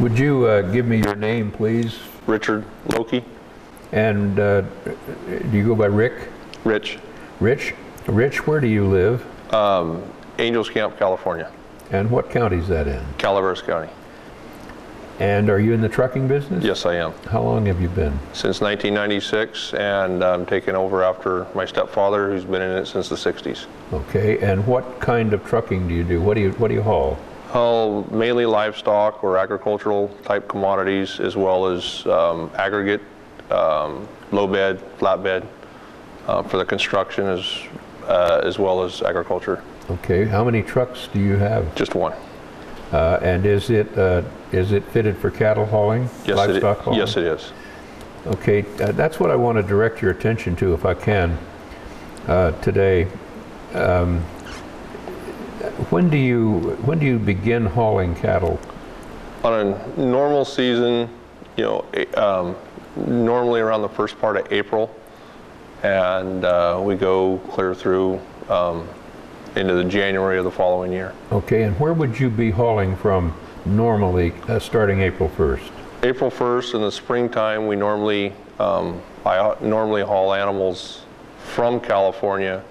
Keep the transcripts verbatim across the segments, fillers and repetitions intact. Would you uh, give me your name, please? Richard Wilkie. And uh, do you go by Rick? Rich. Rich? Rich, where do you live? Um, Angels Camp, California. And what county is that in? Calaveras County. And are you in the trucking business? Yes, I am. How long have you been? Since nineteen ninety-six, and I'm taking over after my stepfather, who's been in it since the sixties. Okay, and what kind of trucking do you do? What do you, what do you haul? Haul mainly livestock or agricultural type commodities, as well as um, aggregate, um, low bed, flatbed, uh, for the construction, as, uh, as well as agriculture. Okay, how many trucks do you have? Just one. Uh, and is it uh, is it fitted for cattle hauling, yes, livestock it, hauling? Yes, it is. Okay, uh, that's what I want to direct your attention to, if I can, uh, today. Um, when do you when do you begin hauling cattle? On a normal season, you know, um, normally around the first part of April, and uh, we go clear through. Um, into the January of the following year. Okay, and where would you be hauling from normally uh, starting April first? April first in the springtime, we normally, um, I normally haul animals from California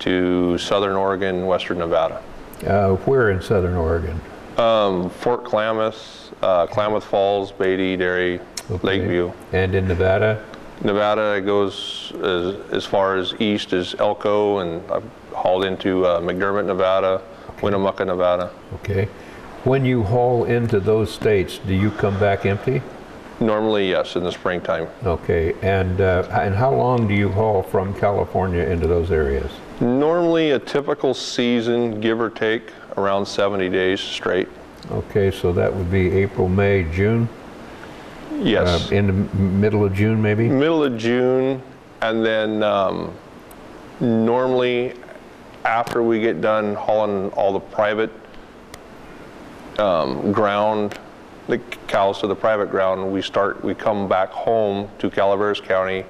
to southern Oregon, western Nevada. Uh, where in southern Oregon? Um, Fort Klamath, uh, Klamath Falls, Beatty, Derry, okay. Lakeview. And in Nevada? Nevada goes as, as far as east as Elko, and I've hauled into uh, McDermott, Nevada, okay. Winnemucca, Nevada. Okay. When you haul into those states, do you come back empty? Normally, yes, in the springtime. Okay. And, uh, and how long do you haul from California into those areas? Normally, a typical season, give or take, around seventy days straight. Okay, so that would be April, May, June? Yes. Uh, in the middle of June, maybe? Middle of June, and then um, normally after we get done hauling all the private um, ground, the cows to the private ground, we start, we come back home to Calaveras County,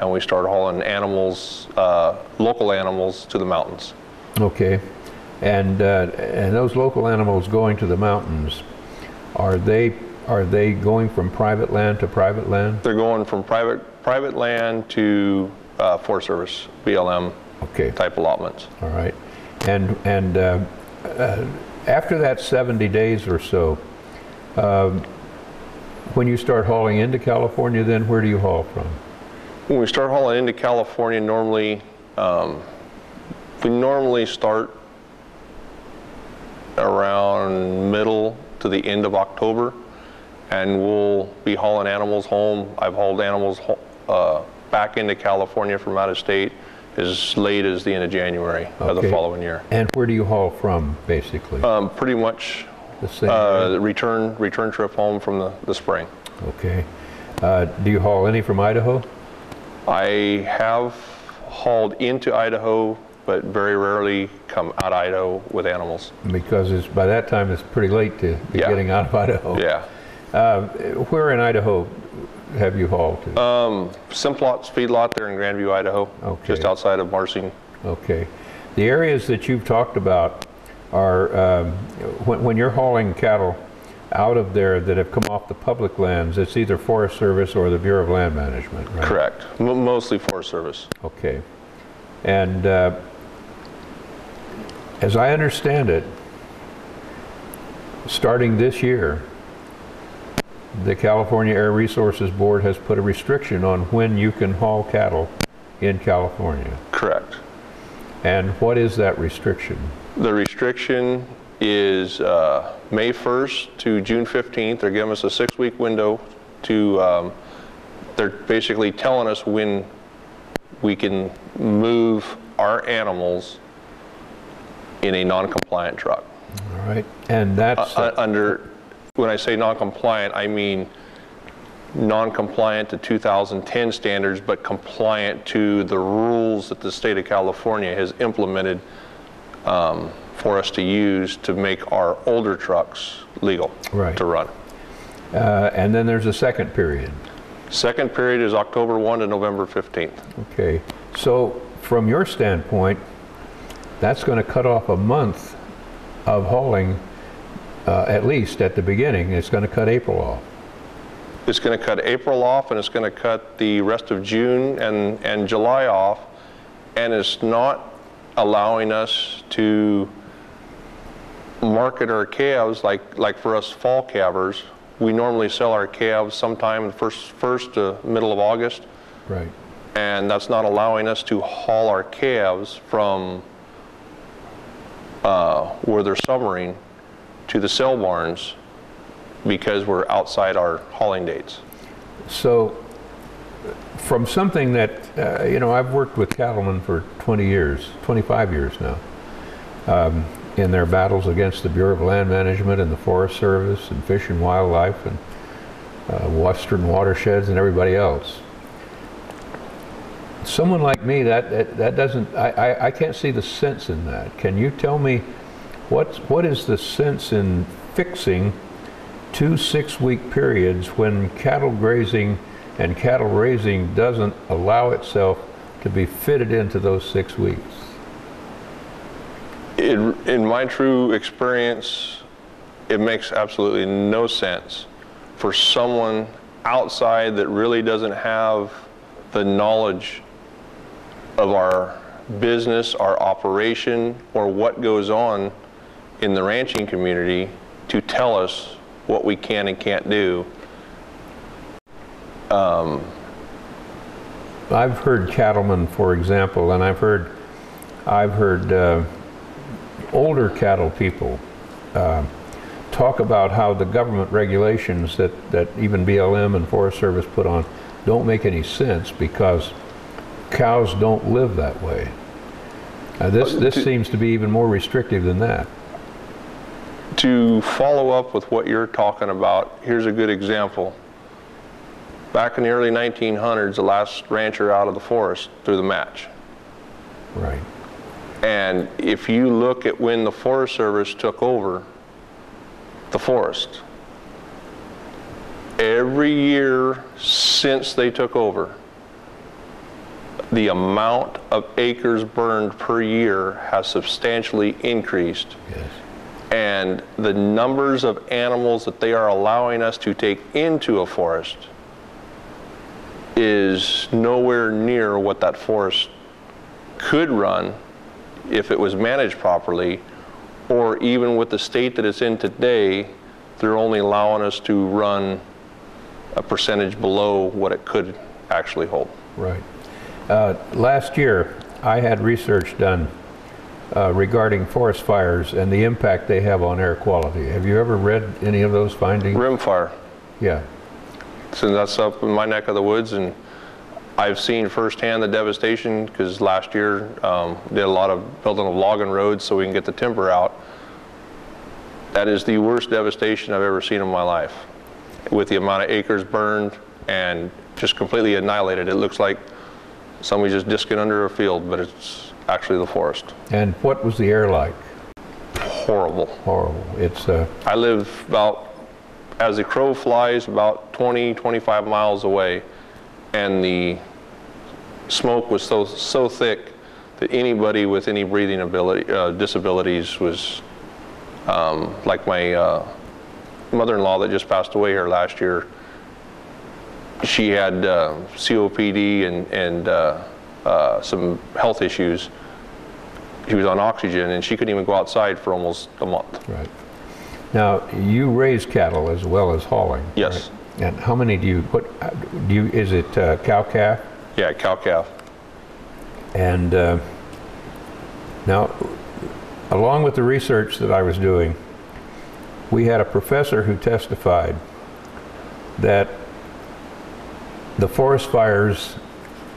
and we start hauling animals, uh, local animals, to the mountains. Okay. And, uh, and those local animals going to the mountains, are they... Are they going from private land to private land? They're going from private private land to uh, Forest Service, B L M okay. type allotments. All right. And and uh, uh, after that seventy days or so, uh, when you start hauling into California, then where do you haul from? When we start hauling into California, normally um, we normally start around middle to the end of October. And we'll be hauling animals home. I've hauled animals uh, back into California from out of state as late as the end of January okay. of the following year. And where do you haul from, basically? Um, pretty much the same uh, return return trip home from the, the spring. Okay. Uh, do you haul any from Idaho? I have hauled into Idaho, but very rarely come out of Idaho with animals. Because it's, by that time it's pretty late to be yeah. getting out of Idaho. Yeah. Uh, where in Idaho have you hauled to? Um, Simplot feedlot there in Grandview, Idaho, okay. just outside of Marsing. Okay. The areas that you've talked about are, um, when, when you're hauling cattle out of there that have come off the public lands, it's either Forest Service or the Bureau of Land Management, right? Correct. M- mostly Forest Service. Okay. And uh, as I understand it, starting this year, the California Air Resources Board has put a restriction on when you can haul cattle in California. Correct. And what is that restriction? The restriction is uh, May first to June fifteenth. They're giving us a six-week window to, um, they're basically telling us when we can move our animals in a non-compliant truck. All right. And that's... Uh, under... When I say non-compliant, I mean non-compliant to two thousand ten standards, but compliant to the rules that the state of California has implemented um, for us to use to make our older trucks legal right. to run. Uh, and then there's a second period. Second period is October first to November fifteenth. Okay. So from your standpoint, that's going to cut off a month of hauling uh, at least at the beginning. It's going to cut April off. It's going to cut April off, and it's going to cut the rest of June and, and July off, and it's not allowing us to market our calves like, like for us fall calvers. We normally sell our calves sometime in the first, first to middle of August. Right. And that's not allowing us to haul our calves from uh, where they're summering to the sale barns, because we're outside our hauling dates. So from something that, uh, you know, I've worked with cattlemen for twenty years, twenty-five years now, um, in their battles against the Bureau of Land Management and the Forest Service and Fish and Wildlife and uh, Western Watersheds and everybody else. Someone like me, that, that, that doesn't, I, I, I can't see the sense in that. Can you tell me what's, what is the sense in fixing two six-week periods when cattle grazing and cattle raising doesn't allow itself to be fitted into those six weeks? It, in my true experience, it makes absolutely no sense for someone outside that really doesn't have the knowledge of our business, our operation, or what goes on in the ranching community to tell us what we can and can't do. Um, I've heard cattlemen, for example, and I've heard, I've heard uh, older cattle people uh, talk about how the government regulations that, that even B L M and Forest Service put on don't make any sense because cows don't live that way. Uh, this this seems to be even more restrictive than that. To follow up with what you're talking about, here's a good example. Back in the early nineteen hundreds, the last rancher out of the forest threw the match. Right. And if you look at when the Forest Service took over the forest, every year since they took over, the amount of acres burned per year has substantially increased. Yes. And the numbers of animals that they are allowing us to take into a forest is nowhere near what that forest could run if it was managed properly, or even with the state that it's in today, they're only allowing us to run a percentage below what it could actually hold. Right. Uh, last year, I had research done Uh, regarding forest fires and the impact they have on air quality. Have you ever read any of those findings? Rim fire. Yeah. So that's up in my neck of the woods, and I've seen firsthand the devastation because last year um, did a lot of building of logging roads so we can get the timber out. That is the worst devastation I've ever seen in my life, with the amount of acres burned and just completely annihilated. It looks like somebody just discing under a field, but it's actually the forest. And what was the air like? Horrible. Horrible. It's. Uh, I live about, as the crow flies, about twenty, twenty-five miles away, and the smoke was so so thick that anybody with any breathing ability uh, disabilities was, um, like my uh, mother-in-law that just passed away here last year. She had uh, C O P D and and. Uh, Uh, some health issues. She was on oxygen, and she couldn't even go outside for almost a month. Right. Now, you raise cattle as well as hauling. Yes. Right? And how many do you put? Do you is it uh, cow calf? Yeah, cow calf. And uh, now, along with the research that I was doing, we had a professor who testified that the forest fires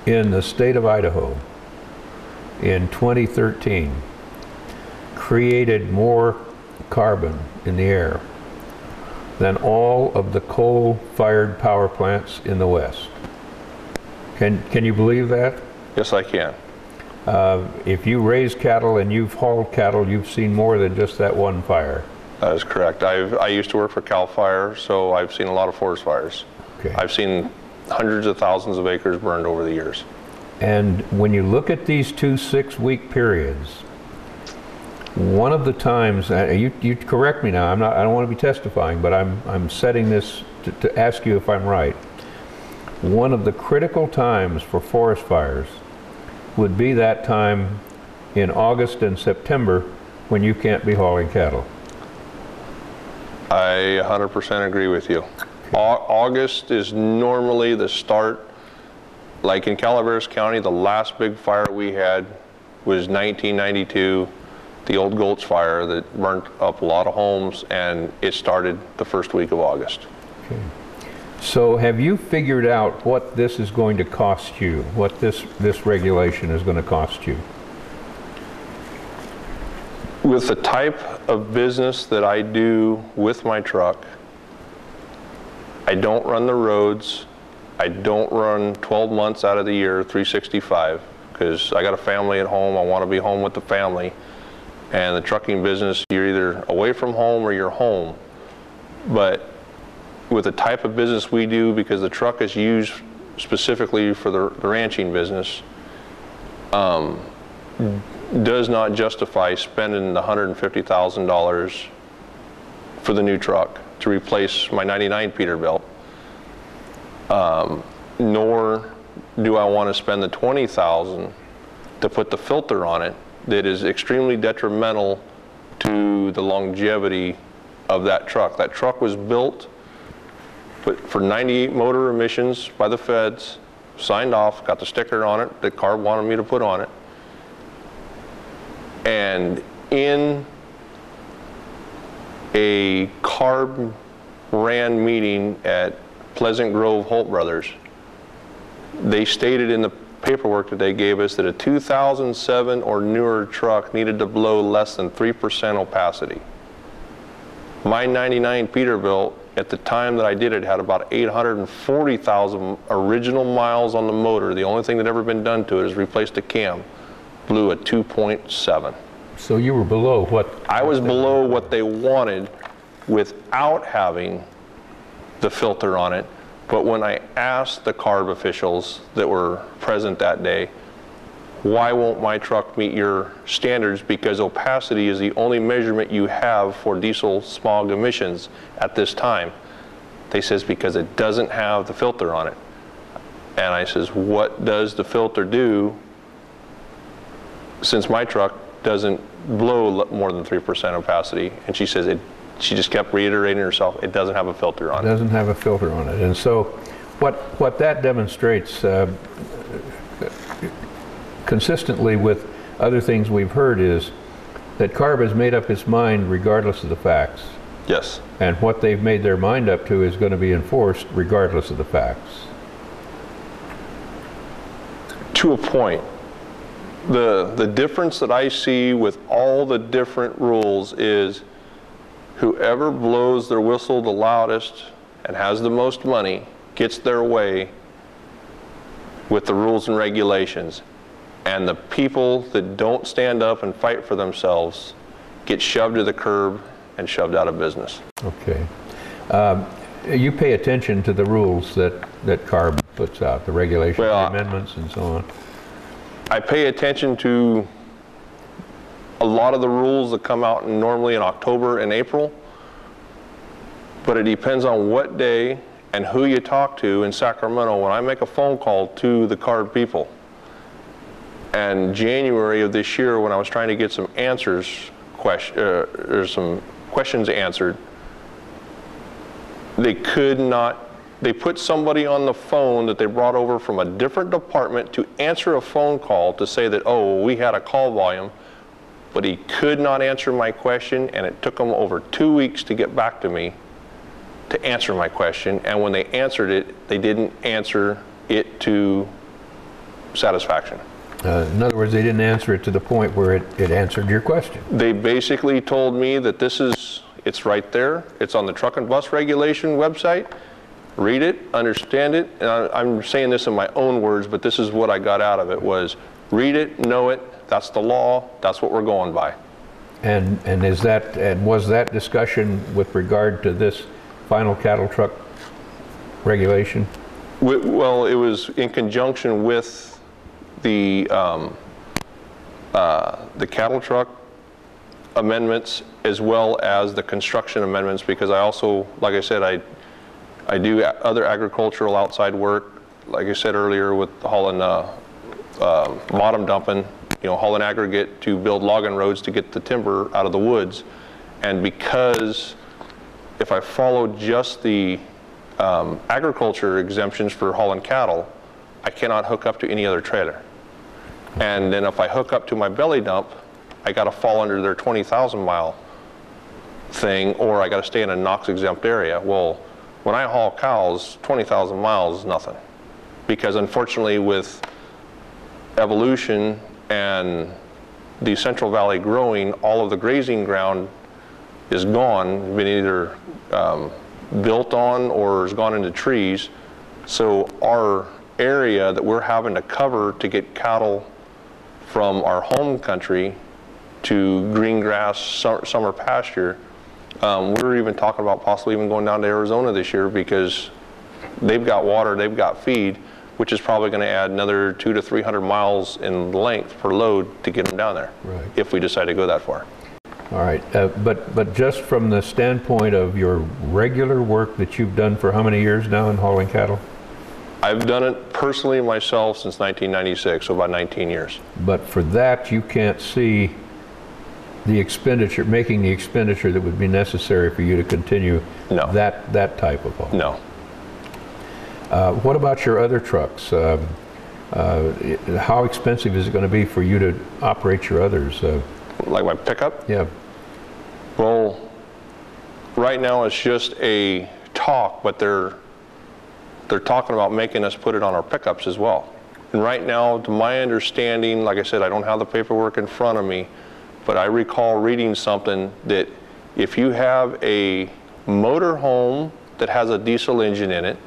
in the state of Idaho in twenty thirteen created more carbon in the air than all of the coal-fired power plants in the West. Can, can you believe that? Yes, I can. Uh, if you raise cattle and you've hauled cattle, you've seen more than just that one fire. That is correct. I've, I used to work for Cal Fire, so I've seen a lot of forest fires. Okay. I've seen hundreds of thousands of acres burned over the years. And when you look at these two six-week periods, One of the times, you, you correct me now, I'm not, I don't want to be testifying, but I'm, I'm setting this to, to ask you if I'm right. One of the critical times for forest fires would be that time in August and September when you can't be hauling cattle. I one hundred percent agree with you. Okay. August is normally the start. Like in Calaveras County, the last big fire we had was nineteen ninety-two, the old Gold's fire that burnt up a lot of homes, and it started the first week of August. Okay. So have you figured out what this is going to cost you, what this, this regulation is going to cost you? With the type of business that I do with my truck, I don't run the roads, I don't run twelve months out of the year, three sixty-five, because I got a family at home, I want to be home with the family. And the trucking business, you're either away from home or you're home. But with the type of business we do, because the truck is used specifically for the, the ranching business, um, does not justify spending the one hundred fifty thousand dollars for the new truck to replace my ninety-nine Peterbilt. Um, nor do I want to spend the twenty thousand dollars to put the filter on it that is extremely detrimental to the longevity of that truck. That truck was built for ninety-eight motor emissions by the feds, signed off, got the sticker on it that CARB wanted me to put on it. And in a CARB ran meeting at Pleasant Grove Holt Brothers, they stated in the paperwork that they gave us that a two thousand seven or newer truck needed to blow less than three percent opacity. My ninety-nine Peterbilt, at the time that I did it, had about eight hundred forty thousand original miles on the motor. The only thing that ever been done to it is replaced a cam. Blew a two point seven. So you were below what? I was below what they wanted without having the filter on it. But when I asked the CARB officials that were present that day, why won't my truck meet your standards? Because opacity is the only measurement you have for diesel smog emissions at this time. They says, because it doesn't have the filter on it. And I says, what does the filter do since my truck doesn't blow more than three percent opacity? And she says, it she just kept reiterating herself, it doesn't have a filter on it. It doesn't have a filter on it. And so what, what that demonstrates uh, consistently with other things we've heard is that CARB has made up its mind regardless of the facts. Yes. And what they've made their mind up to is going to be enforced regardless of the facts. To a point. The, the difference that I see with all the different rules is whoever blows their whistle the loudest and has the most money gets their way with the rules and regulations. And the people that don't stand up and fight for themselves get shoved to the curb and shoved out of business. Okay. Um, you pay attention to the rules that, that CARB puts out, the regulations, well, the amendments, and so on. I pay attention to a lot of the rules that come out normally in October and April, but it depends on what day and who you talk to in Sacramento when I make a phone call to the CARB people. And January of this year, when I was trying to get some answers, question, uh, or some questions answered, they could not. They put somebody on the phone that they brought over from a different department to answer a phone call to say that, oh, we had a call volume, but he could not answer my question, and it took him over two weeks to get back to me to answer my question. And when they answered it, they didn't answer it to satisfaction. Uh, in other words, they didn't answer it to the point where it, it answered your question. They basically told me that this is, it's right there. It's on the truck and bus regulation website. Read it, understand it, and I, I'm saying this in my own words, but this is what I got out of it was, read it, know it, that's the law, that's what we're going by. And, and is that, and was that discussion with regard to this final cattle truck regulation? We, well, it was in conjunction with the, um, uh, the cattle truck amendments as well as the construction amendments, because I also, like I said, I I do other agricultural outside work, like I said earlier, with hauling uh, uh, bottom dumping, you know, hauling aggregate to build logging roads to get the timber out of the woods. And because if I follow just the um, agriculture exemptions for hauling cattle, I cannot hook up to any other trailer. And then if I hook up to my belly dump, I gotta fall under their twenty thousand mile thing, or I gotta stay in a NOx exempt area. Well, when I haul cows, twenty thousand miles is nothing. Because unfortunately with evolution and the Central Valley growing, all of the grazing ground is gone, been either um, built on or has gone into trees. So our area that we're having to cover to get cattle from our home country to green grass, summer pasture, um, we're even talking about possibly even going down to Arizona this year, because they've got water, they've got feed, which is probably going to add another two to three hundred miles in length per load to get them down there, right, if we decide to go that far. All right, uh, but but just from the standpoint of your regular work that you've done for how many years now in hauling cattle? I've done it personally myself since nineteen ninety-six, so about nineteen years. But for that, you can't see the expenditure, making the expenditure that would be necessary for you to continue no. that that type of haul. No. Uh, what about your other trucks? Uh, uh, how expensive is it going to be for you to operate your others? Uh, like my pickup? Yeah. Well, right now it's just a talk, but they're they're talking about making us put it on our pickups as well. And right now, to my understanding, like I said, I don't have the paperwork in front of me, but I recall reading something that if you have a motor home that has a diesel engine in it,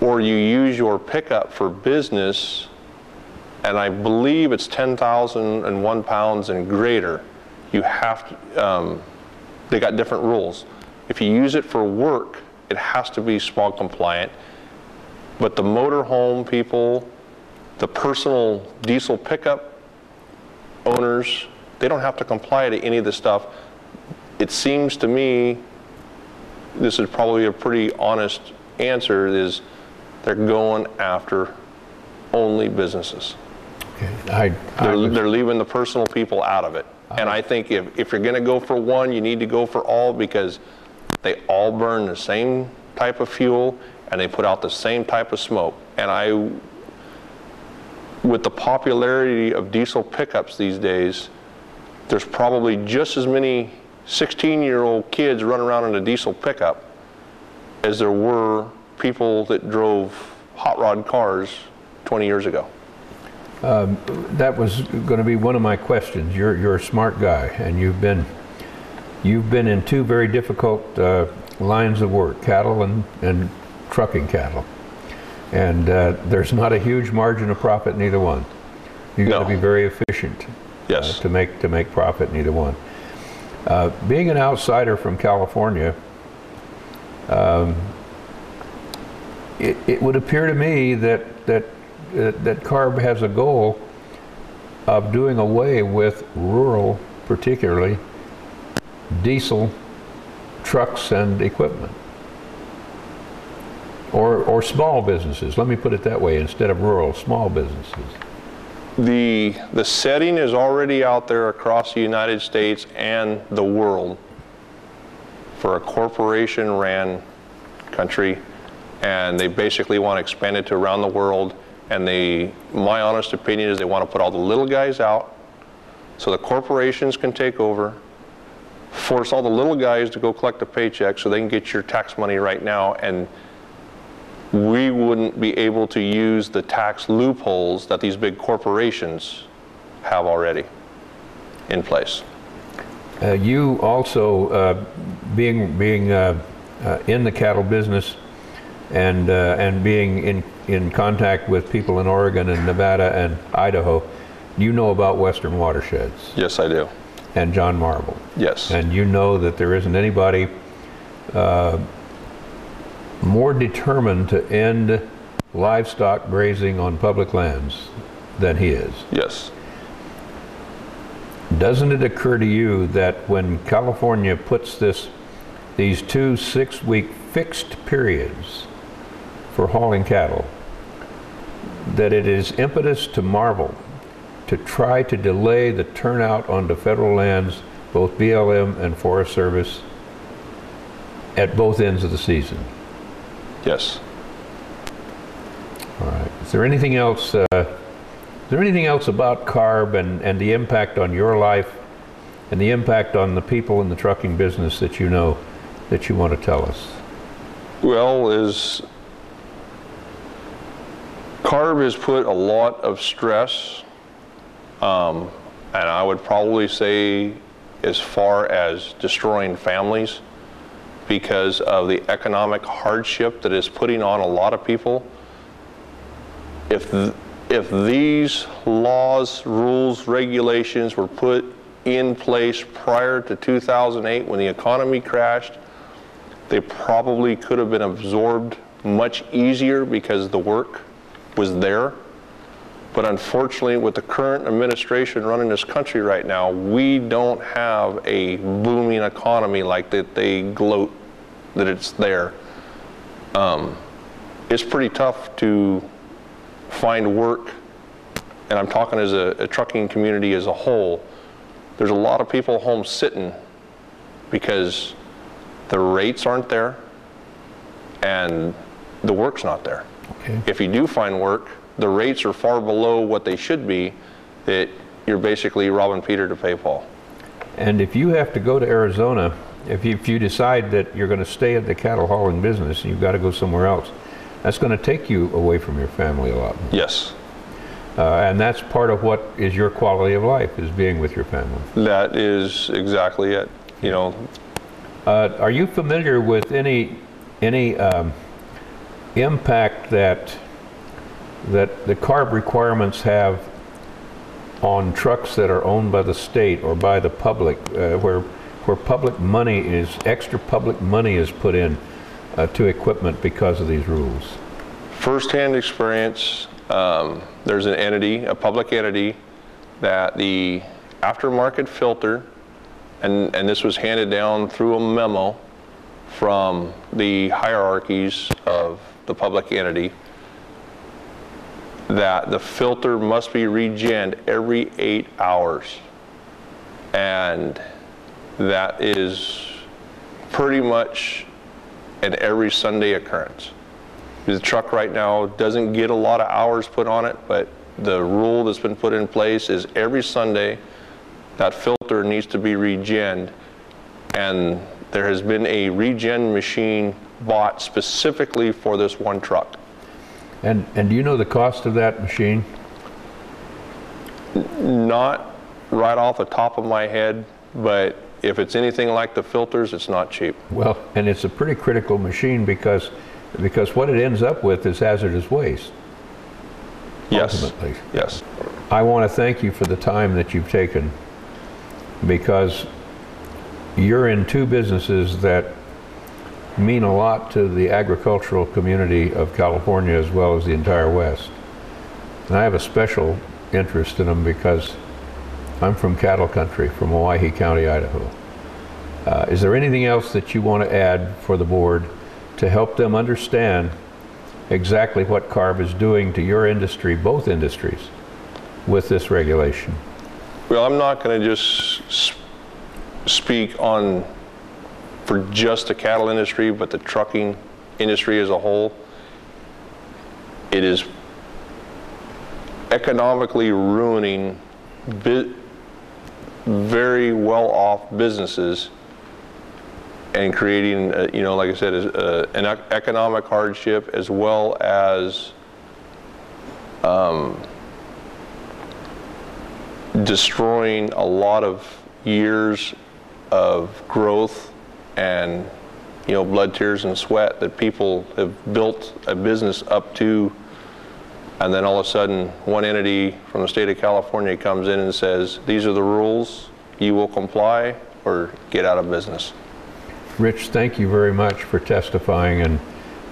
or you use your pickup for business, and I believe it's ten thousand one pounds and greater, you have to, um, they got different rules. If you use it for work, it has to be smog compliant, but the motorhome people, the personal diesel pickup owners, they don't have to comply to any of this stuff. It seems to me, this is probably a pretty honest answer, is they're going after only businesses. Okay. I, I they're, they're leaving the personal people out of it. I, and I think if, if you're going to go for one, you need to go for all, because they all burn the same type of fuel and they put out the same type of smoke. And I, with the popularity of diesel pickups these days, there's probably just as many sixteen year old kids running around in a diesel pickup as there were people that drove hot rod cars twenty years ago. Um, that was going to be one of my questions. You're, you're a smart guy, and you've been, you've been in two very difficult uh, lines of work, cattle and, and trucking cattle. And uh, there's not a huge margin of profit in either one. You've got to be very efficient, yes, uh, to make, to make profit in either one. Uh, being an outsider from California, um, it, it would appear to me that, that that CARB has a goal of doing away with rural, particularly diesel trucks and equipment, or or small businesses. Let me put it that way, instead of rural, small businesses. The the setting is already out there across the United States and the world for a corporation-ran country, and they basically want to expand it to around the world. And they, my honest opinion is they want to put all the little guys out so the corporations can take over, force all the little guys to go collect a paycheck so they can get your tax money right now, and we wouldn't be able to use the tax loopholes that these big corporations have already in place. Uh, you also, uh, being, being uh, uh, in the cattle business and, uh, and being in in contact with people in Oregon and Nevada and Idaho, you know about Western Watersheds. Yes, I do. And John Marble. Yes. And you know that there isn't anybody uh, more determined to end livestock grazing on public lands than he is. Yes. Doesn't it occur to you that when California puts this, these two six-week fixed periods for hauling cattle, that it is impetus to marvel to try to delay the turnout onto federal lands, both B L M and Forest Service, at both ends of the season? Yes. All right. Is there anything else? Uh, is there anything else about CARB and and the impact on your life, and the impact on the people in the trucking business that you know, that you want to tell us? Well, is CARB has put a lot of stress, um, and I would probably say as far as destroying families, because of the economic hardship that is putting on a lot of people. If, th if these laws, rules, regulations were put in place prior to two thousand eight when the economy crashed, they probably could have been absorbed much easier because the work was there. But unfortunately, with the current administration running this country right now, we don't have a booming economy like that they gloat that it's there. Um, it's pretty tough to find work, and I'm talking as a, a trucking community as a whole. There's a lot of people home sitting because the rates aren't there and the work's not there. Okay. If you do find work, the rates are far below what they should be, that you're basically robbing Peter to pay Paul. And if you have to go to Arizona, if you, if you decide that you're going to stay at the cattle hauling business and you've got to go somewhere else, that's going to take you away from your family a lot. Yes. Uh, and that's part of what is your quality of life, is being with your family. That is exactly it, you know. Uh, are you familiar with any, any um, impact that that the CARB requirements have on trucks that are owned by the state or by the public, uh, where where public money is, extra public money is put in uh, to equipment because of these rules? First-hand experience, um, there's an entity, a public entity, that the aftermarket filter, and, and this was handed down through a memo from the hierarchies of the public entity, that the filter must be regen every eight hours. And that is pretty much an every Sunday occurrence. The truck right now doesn't get a lot of hours put on it, but the rule that's been put in place is every Sunday that filter needs to be regened. And there has been a regen machine bought specifically for this one truck. And, and do you know the cost of that machine? Not right off the top of my head, but if it's anything like the filters, it's not cheap. Well, and it's a pretty critical machine because, because what it ends up with is hazardous waste. Yes. Ultimately. Yes. I want to thank you for the time that you've taken, because you're in two businesses that mean a lot to the agricultural community of California as well as the entire West. And I have a special interest in them because I'm from cattle country, from Owyhee County, Idaho. Uh, is there anything else that you want to add for the board to help them understand exactly what CARB is doing to your industry, both industries, with this regulation? Well, I'm not going to just sp- speak on for just the cattle industry, but the trucking industry as a whole. It is economically ruining very well-off businesses and creating, uh, you know, like I said, uh, an economic hardship as well as um, destroying a lot of years of growth and, you know, blood, tears, and sweat that people have built a business up to, and then all of a sudden one entity from the state of California comes in and says, these are the rules, you will comply or get out of business. Rich, thank you very much for testifying and,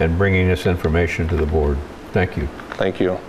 and bringing this information to the board. Thank you. Thank you.